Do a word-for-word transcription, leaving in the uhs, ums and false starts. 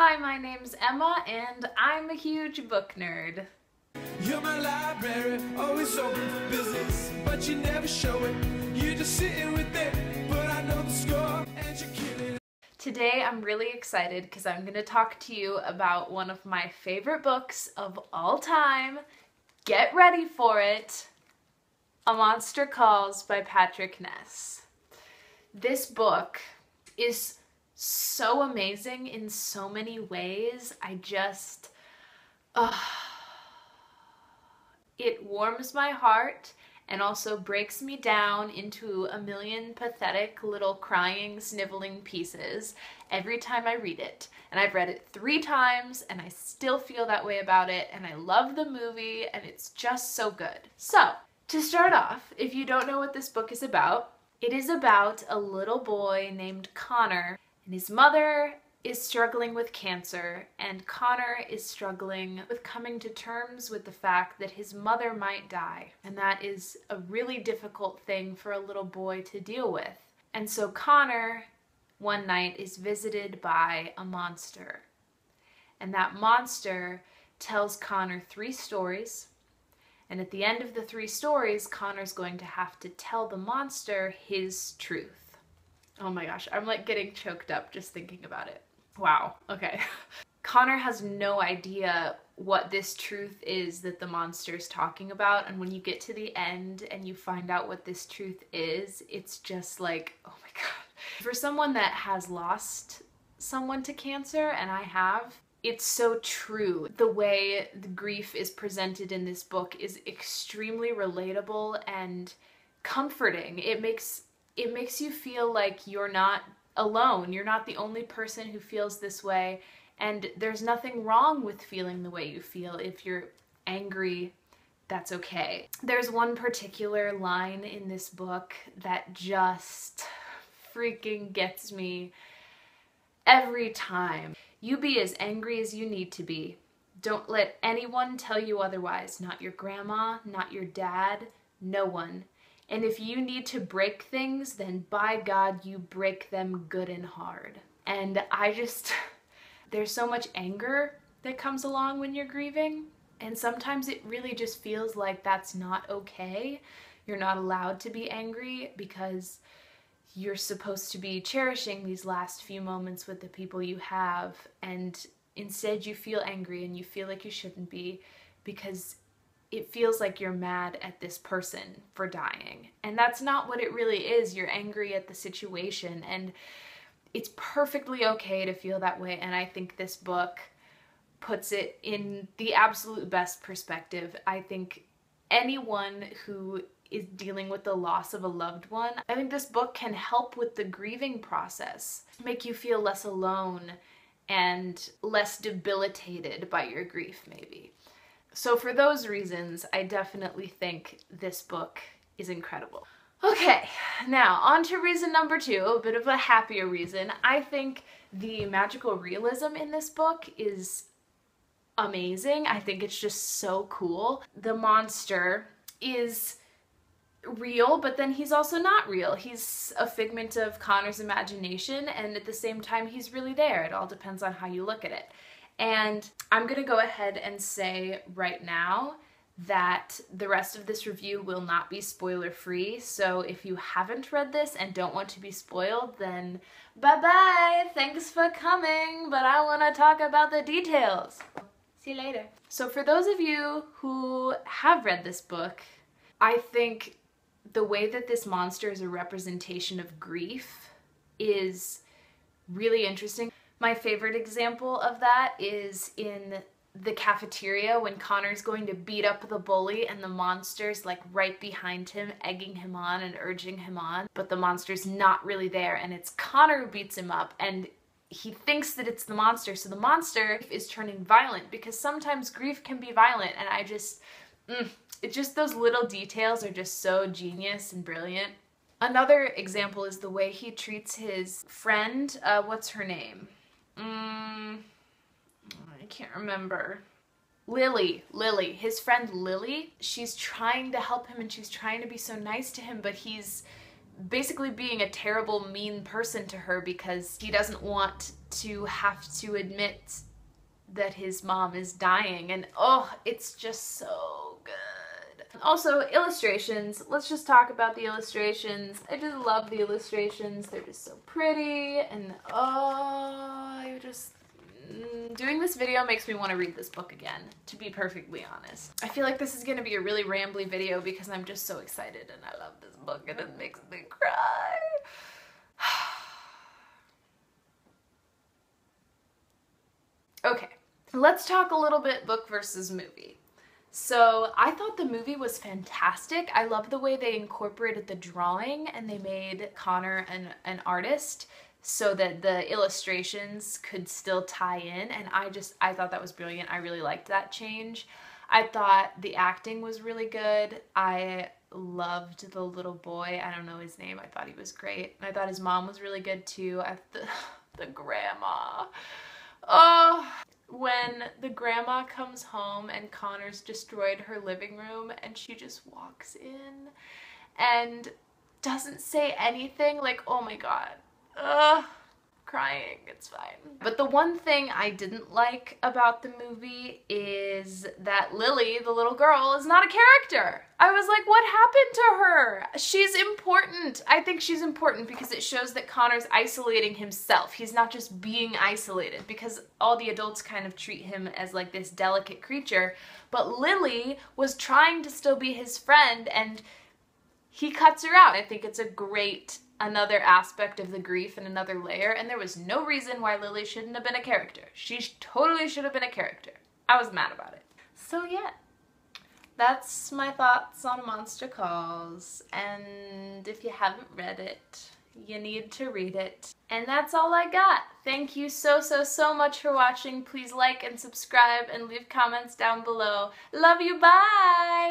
Hi, my name's Emma, and I'm a huge book nerd. You're my library, always open for business, but you never show it. You're just sitting with it, but I know the score, and you're killing it. Today, I'm really excited because I'm going to talk to you about one of my favorite books of all time. Get ready for it! A Monster Calls by Patrick Ness. This book is so amazing in so many ways. I just, uh, it warms my heart and also breaks me down into a million pathetic little crying, sniveling pieces every time I read it. And I've read it three times and I still feel that way about it, and I love the movie, and it's just so good. So, to start off, if you don't know what this book is about, it is about a little boy named Connor. And his mother is struggling with cancer, and Connor is struggling with coming to terms with the fact that his mother might die. And that is a really difficult thing for a little boy to deal with. And so Connor, one night, is visited by a monster. And that monster tells Connor three stories. And at the end of the three stories, Connor's going to have to tell the monster his truth. Oh my gosh, I'm like getting choked up just thinking about it. Wow, okay. Connor has no idea what this truth is that the monster's talking about, and when you get to the end and you find out what this truth is, it's just like, oh my god. For someone that has lost someone to cancer, and I have, it's so true. The way the grief is presented in this book is extremely relatable and comforting. It makes It makes you feel like you're not alone. You're not the only person who feels this way, and there's nothing wrong with feeling the way you feel. If you're angry, that's okay. There's one particular line in this book that just freaking gets me every time. You be as angry as you need to be. Don't let anyone tell you otherwise. Not your grandma, not your dad, no one. And if you need to break things, then by God, you break them good and hard. And I just, there's so much anger that comes along when you're grieving. And sometimes it really just feels like that's not okay. You're not allowed to be angry because you're supposed to be cherishing these last few moments with the people you have. And instead you feel angry, and you feel like you shouldn't be, because it feels like you're mad at this person for dying. And that's not what it really is. You're angry at the situation, and it's perfectly okay to feel that way. And I think this book puts it in the absolute best perspective. I think anyone who is dealing with the loss of a loved one, I think this book can help with the grieving process, make you feel less alone and less debilitated by your grief, maybe. So for those reasons, I definitely think this book is incredible. Okay, now on to reason number two, a bit of a happier reason. I think the magical realism in this book is amazing. I think it's just so cool. The monster is real, but then he's also not real. He's a figment of Connor's imagination, and at the same time, he's really there. It all depends on how you look at it. And I'm gonna go ahead and say right now that the rest of this review will not be spoiler-free, so if you haven't read this and don't want to be spoiled, then bye-bye, thanks for coming, but I wanna talk about the details. See you later. So for those of you who have read this book, I think the way that this monster is a representation of grief is really interesting. My favorite example of that is in the cafeteria when Connor's going to beat up the bully, and the monster's like right behind him, egging him on and urging him on, but the monster's not really there, and it's Connor who beats him up, and he thinks that it's the monster, so the monster is turning violent, because sometimes grief can be violent, and I just, mm, it's just those little details are just so genius and brilliant. Another example is the way he treats his friend, uh, what's her name? Mm, I can't remember. Lily, Lily, his friend Lily. She's trying to help him, and she's trying to be so nice to him, but he's basically being a terrible, mean person to her because he doesn't want to have to admit that his mom is dying, and oh, it's just so good. Also, illustrations. Let's just talk about the illustrations. I just love the illustrations. They're just so pretty, and oh, you just... Doing this video makes me want to read this book again, to be perfectly honest. I feel like this is going to be a really rambly video because I'm just so excited and I love this book and it makes me cry. Okay, let's talk a little bit book versus movie. So I thought the movie was fantastic. I love the way they incorporated the drawing and they made Connor an, an artist, so that the illustrations could still tie in, and I just, I thought that was brilliant. I really liked that change. I thought the acting was really good. I loved the little boy. I don't know his name. I thought he was great. And I thought his mom was really good too. I, the, the grandma. Oh, when the grandma comes home and Connor's destroyed her living room and she just walks in and doesn't say anything, like, oh my God. Ugh, crying, it's fine. But the one thing I didn't like about the movie is that Lily, the little girl, is not a character. I was like, what happened to her? She's important. I think she's important because it shows that Connor's isolating himself. He's not just being isolated, because all the adults kind of treat him as like this delicate creature, but Lily was trying to still be his friend and he cuts her out. I think it's a great another aspect of the grief and another layer, and there was no reason why Lily shouldn't have been a character. She totally should have been a character. I was mad about it. So yeah, that's my thoughts on A Monster Calls, and if you haven't read it, you need to read it. And that's all I got. Thank you so, so, so much for watching. Please like and subscribe and leave comments down below. Love you, bye!